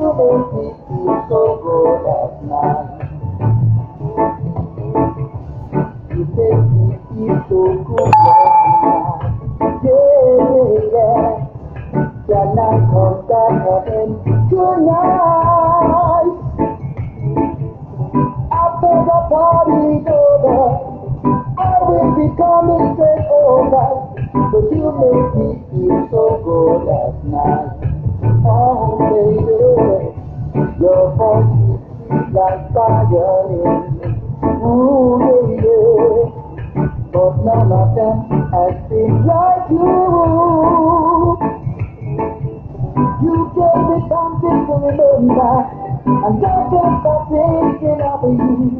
And don't stop thinking of you.